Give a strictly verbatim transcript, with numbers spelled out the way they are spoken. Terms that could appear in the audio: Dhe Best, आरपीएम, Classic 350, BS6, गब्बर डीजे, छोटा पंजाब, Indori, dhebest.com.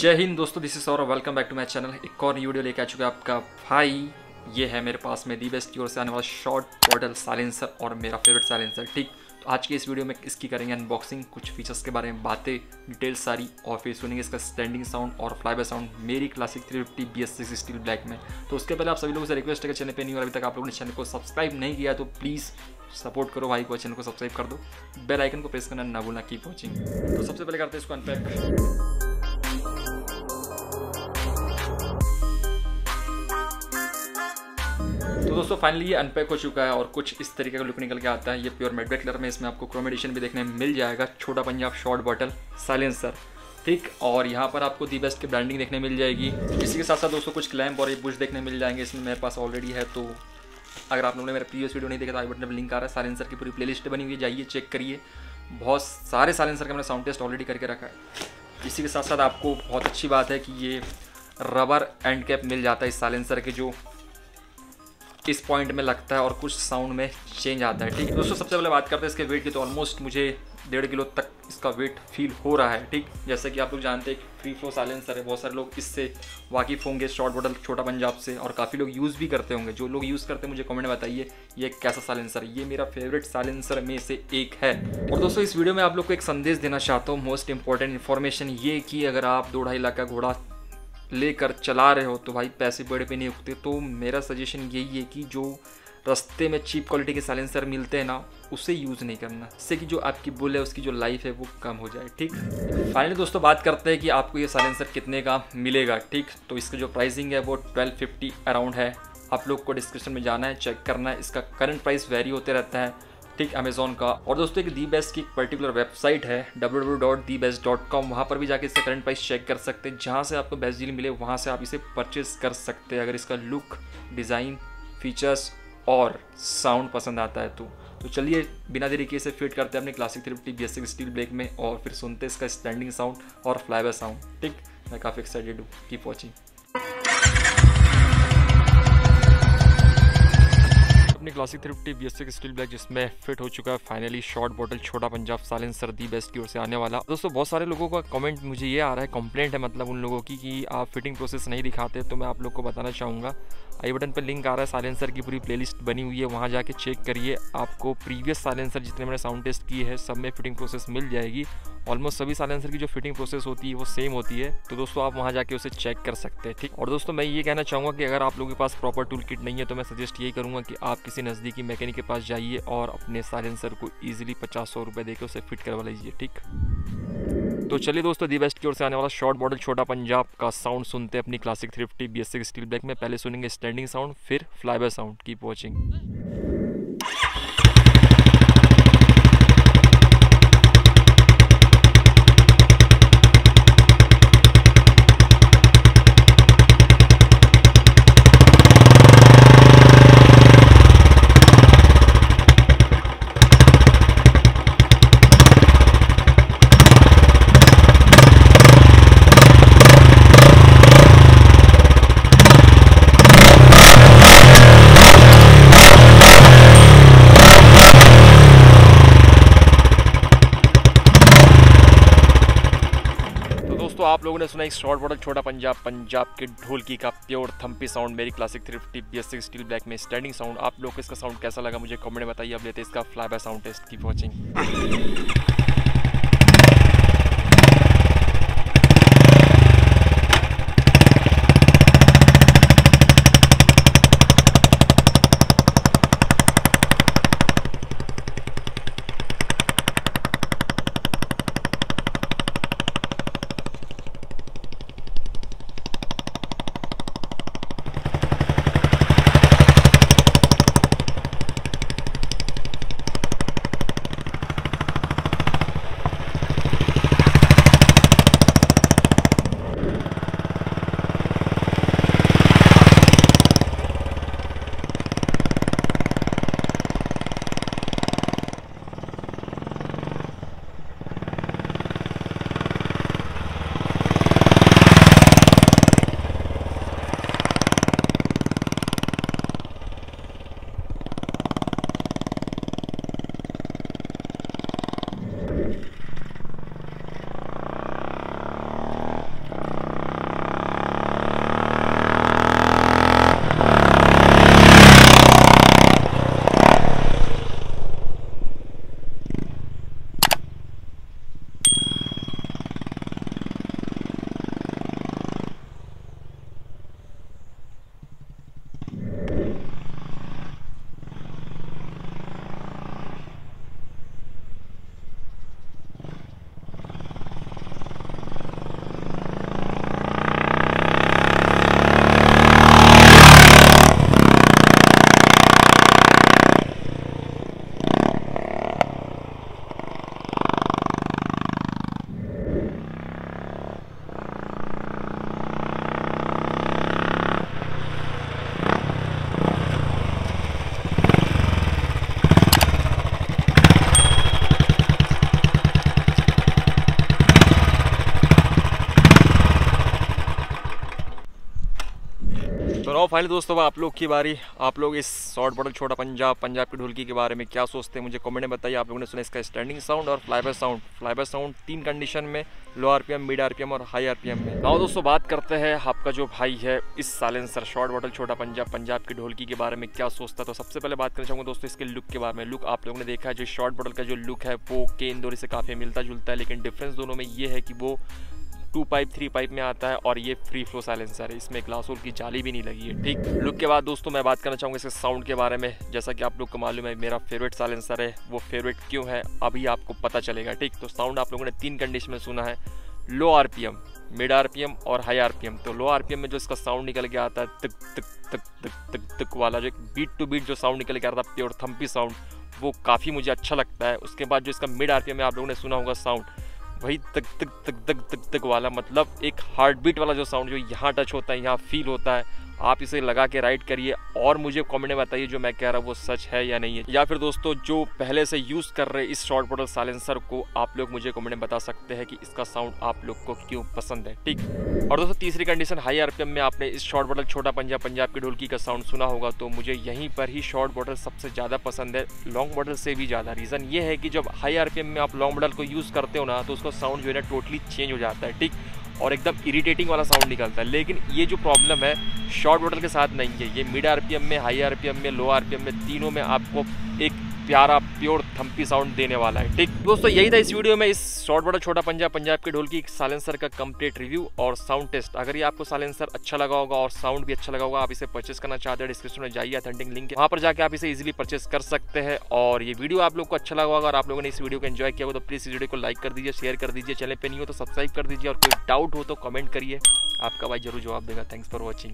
जय हिंद दोस्तों, this is Saurabh. Welcome back to my channel. एक और वीडियो लेके आ चुका है आपका भाई। ये है मेरे पास में धी बेस्ट की ओर से आने वाला शॉर्ट मॉडल साइलेंसर और मेरा फेवरेट साइलेंसर। ठीक, तो आज के इस वीडियो में इसकी करेंगे अनबॉक्सिंग, कुछ फीचर्स के बारे में बातें, डिटेल्स सारी, और फिर सुनेंगे इसका स्टैंडिंग साउंड और फ्लाईबाय साउंड मेरी classic three fifty B S six steel black में। तो उसके पहले आप सभी लोगों से रिक्वेस्ट है कि चैनल पे नहीं हो, अभी तक आप लोगों ने चैनल को सब्सक्राइब नहीं किया तो प्लीज़ सपोर्ट करो भाई को, चैनल को सब्सक्राइब कर दो, बेल आइकन को प्रेस करना ना भूलना, कीप वॉचिंग। तो सबसे पहले करते हैं इसको अनपैक। तो दोस्तों फाइनली ये अनपैक हो चुका है और कुछ इस तरीके का लुक निकल के आता है। ये प्योर मेटबेक कलर में, इसमें आपको क्रोम एडिशन भी देखने मिल जाएगा। छोटा पंजाब शॉर्ट बॉटल साइलेंसर, ठीक। और यहाँ पर आपको धी बेस्ट की ब्रांडिंग देखने मिल जाएगी। इसी के साथ साथ दोस्तों कुछ क्लैम्प और ये बुश देखने मिल जाएंगे, इसमें मेरे पास ऑलरेडी है। तो अगर आप लोगों ने मेरा प्रीवियस वीडियो नहीं देखा तो आई बटन पर लिंक आ रहा है, साइलेंसर की पूरी प्लेलिस्ट बनी हुई है, जाइए चेक करिए। बहुत सारे साइलेंसर का मैंने साउंड टेस्ट ऑलरेडी करके रखा है। इसी के साथ साथ आपको बहुत अच्छी बात है कि ये रबर एंड कैप मिल जाता है इस साइलेंसर के, जो इस पॉइंट में लगता है और कुछ साउंड में चेंज आता है। ठीक है दोस्तों, सबसे पहले बात करते हैं इसके वेट की। तो ऑलमोस्ट मुझे डेढ़ किलो तक इसका वेट फील हो रहा है। ठीक, जैसे कि आप लोग जानते हैं फ्री फ्लो साइलेंसर है, बहुत सारे लोग इससे वाकिफ़ होंगे शॉर्ट बॉटल छोटा पंजाब से, और काफ़ी लोग यूज़ भी करते होंगे। जो लोग यूज़ करते हैं मुझे कमेंट में बताइए ये कैसा साइलेंसर है। ये मेरा फेवरेट साइलेंसर में से एक है। और दोस्तों इस वीडियो में आप लोग को एक संदेश देना चाहता हूँ, मोस्ट इंपॉर्टेंट इन्फॉर्मेशन ये कि अगर आप दो ढाई लाख का घोड़ा लेकर चला रहे हो तो भाई पैसे पेड़ पे नहीं उगते। तो मेरा सजेशन यही है कि जो रास्ते में चीप क्वालिटी के साइलेंसर मिलते हैं ना, उसे यूज़ नहीं करना, इससे कि जो आपकी बुल है उसकी जो लाइफ है वो कम हो जाए। ठीक, फाइनली दोस्तों बात करते हैं कि आपको ये साइलेंसर कितने का मिलेगा। ठीक, तो इसकी जो प्राइसिंग है वो ट्वेल्व फिफ्टी अराउंड है। आप लोग को डिस्क्रिप्शन में जाना है, चेक करना है, इसका करंट प्राइस वेरी होते रहता है, ठीक, अमेजोन का। और दोस्तों एक धी बेस्ट की एक पर्टिकुलर वेबसाइट है W W W dot the best dot com, वहाँ पर भी जाके इसका करंट प्राइस चेक कर सकते हैं। जहाँ से आपको बेस्ट डील मिले वहाँ से आप इसे परचेस कर सकते हैं, अगर इसका लुक, डिज़ाइन, फीचर्स और साउंड पसंद आता है तो। तो चलिए बिना देरी किए इसे फिट करते हैं अपने classic three fifty B S six steel black में और फिर सुनते हैं इसका स्टैंडिंग साउंड और फ्लाईबाय साउंड। ठीक, मैं काफ़ी एक्साइटेड हूँ, keep watching. Classic three fifty B S six steel black जिसमें फिट हो चुका है फाइनली शॉर्ट बॉटल छोटा पंजाब साइलेंसर धी बेस्ट की ओर से आने वाला। दोस्तों बहुत सारे लोगों का कमेंट मुझे ये आ रहा है, कंप्लेंट है मतलब उन लोगों की कि आप फिटिंग प्रोसेस नहीं दिखाते। तो मैं आप लोग को बताना चाहूँगा, आई बटन पर लिंक आ रहा है, साइलेंसर की पूरी प्लेलिस्ट बनी हुई है, वहाँ जाके चेक करिए। आपको प्रीवियस साइलेंसर जितने मैंने साउंड टेस्ट किए हैं सब में फिटिंग प्रोसेस मिल जाएगी। ऑलमोस्ट सभी साइलेंसर की जो फिटिंग प्रोसेस होती है वो सेम होती है, तो दोस्तों आप वहाँ जाके उसे चेक कर सकते हैं। ठीक, और दोस्तों मैं ये कहना चाहूँगा कि अगर आप लोगों के पास प्रॉपर टूल किट नहीं है तो मैं सजेस्ट यही करूँगा कि आप किसी नज़दीकी मैकेनिक के पास जाइए और अपने साइलेंसर को ईजिली पचास सौ रुपये देकर उसे फिट करवा लीजिए। ठीक, तो चलिए दोस्तों धी बेस्ट की ओर से आने वाला शॉर्ट बॉटल छोटा पंजाब का साउंड सुनते हैं अपनी classic three fifty B S six steel black में। पहले सुनेंगे स्टैंडिंग साउंड फिर फ्लाईबाय साउंड। Keep watching. तो आप लोगों ने सुना एक शॉर्ट बॉटल छोटा पंजाब पंजाब के ढोलकी का प्योर थम्पी साउंड मेरी classic three fifty B S six steel black में स्टैंडिंग साउंड। आप लोग को इसका साउंड कैसा लगा मुझे कमेंट में बताइए। अब लेते हैं इसका फ्लाईबाय साउंड टेस्ट की वॉचिंग। तो नो फाइनली दोस्तों आप लोग की बारी। आप लोग इस शॉर्ट बॉटल छोटा पंजाब पंजाब की ढोलकी के बारे में क्या सोचते हैं मुझे कमेंट में बताइए। आप लोगों ने सुना इसका स्टैंडिंग साउंड और फ्लाईबैक साउंड। फ्लाईबैक साउंड तीन कंडीशन में, लो आरपीएम, मिड आरपीएम और हाई आरपीएम में। नाउ दोस्तों बात करते हैं आपका जो भाई है इस साइलेंसर शॉर्ट बॉटल छोटा पंजाब पंजाब की ढोलकी के बारे में क्या सोचता है। तो सबसे पहले बात करना चाहूँगा दोस्तों इसके लुक के बारे में। लुक आप लोगों ने देखा है, जो शॉर्ट बॉटल का जो लुक है वो के इंदौरी से काफ़ी मिलता जुलता है, लेकिन डिफ्रेंस दोनों में ये है कि वो टू पाइप थ्री पाइप में आता है और ये फ्री फ्लो साइलेंसर है, इसमें ग्लास होल की जाली भी नहीं लगी है। ठीक, लुक के बाद दोस्तों मैं बात करना चाहूँगा इसके साउंड के बारे में। जैसा कि आप लोग को मालूम है मेरा फेवरेट साइलेंसर है, वो फेवरेट क्यों है अभी आपको पता चलेगा। ठीक, तो साउंड आप लोगों ने तीन कंडीशन में सुना है, लो आरपीएम, मिड आरपीएम और हाई आरपीएम। तो लो आरपीएम में जो इसका साउंड निकल के आता है तक तक तक तक तक तक वाला, जो एक बीट टू बीट जो साउंड निकल के आता है प्योर थम्पी साउंड, वो काफ़ी मुझे अच्छा लगता है। उसके बाद जो इसका मिड आरपीएम में आप लोगों ने सुना होगा साउंड, वही तक तक तक तक तक तक वाला, मतलब एक हार्ट बीट वाला जो साउंड जो यहाँ टच होता है, यहाँ फील होता है। आप इसे लगा के राइड करिए और मुझे कमेंट में बताइए जो मैं कह रहा हूँ वो सच है या नहीं है। या फिर दोस्तों जो पहले से यूज़ कर रहे इस शॉर्ट बॉटल साइलेंसर को आप लोग मुझे कमेंट में बता सकते हैं कि इसका साउंड आप लोग को क्यों पसंद है। ठीक, और दोस्तों तीसरी कंडीशन हाई आरपीएम में आपने इस शॉर्ट बॉटल छोटा पंजाब पंजाब की ढोलकी का साउंड सुना होगा, तो मुझे यहीं पर ही शॉर्ट बॉटल सबसे ज़्यादा पसंद है लॉन्ग बॉटल से भी ज़्यादा। रीज़न ये है कि जब हाई आरपीएम में आप लॉन्ग बॉटल को यूज़ करते हो ना तो उसका साउंड जो है ना टोटली चेंज हो जाता है। ठीक, और एकदम इरिटेटिंग वाला साउंड निकलता है। लेकिन ये जो प्रॉब्लम है शॉर्ट बॉटल के साथ नहीं है, ये मिड आरपीएम में, हाई आरपीएम में, लो आरपीएम में, तीनों में आपको एक प्यारा प्योर थम्पी साउंड देने वाला है। ठीक दोस्तों, यही था इस वीडियो में इस शॉर्ट बॉटल छोटा पंजाब पंजाब की ढोलकी साइलेंसर का कंप्लीट रिव्यू और साउंड टेस्ट। अगर ये आपको साइलेंसर अच्छा लगा होगा और साउंड भी अच्छा लगा होगा, आप इसे परचेस करना चाहते हैं डिस्क्रिप्शन में जाइए अथेंटिक लिंक, वहाँ पर जाकर आप इसे इजीली परचेस कर सकते हैं। और ये वीडियो आप लोग को अच्छा लगा होगा और आप लोगों ने इस वीडियो को एंजॉय किया हो तो प्लीज़ इस वीडियो को लाइक कर दीजिए, शेयर कर दीजिए, चैनल पर नहीं हो तो सब्सक्राइब कर दीजिए और कोई डाउट हो तो कमेंट करिए, आपका भाई जरूर जवाब देगा। Thanks for watching.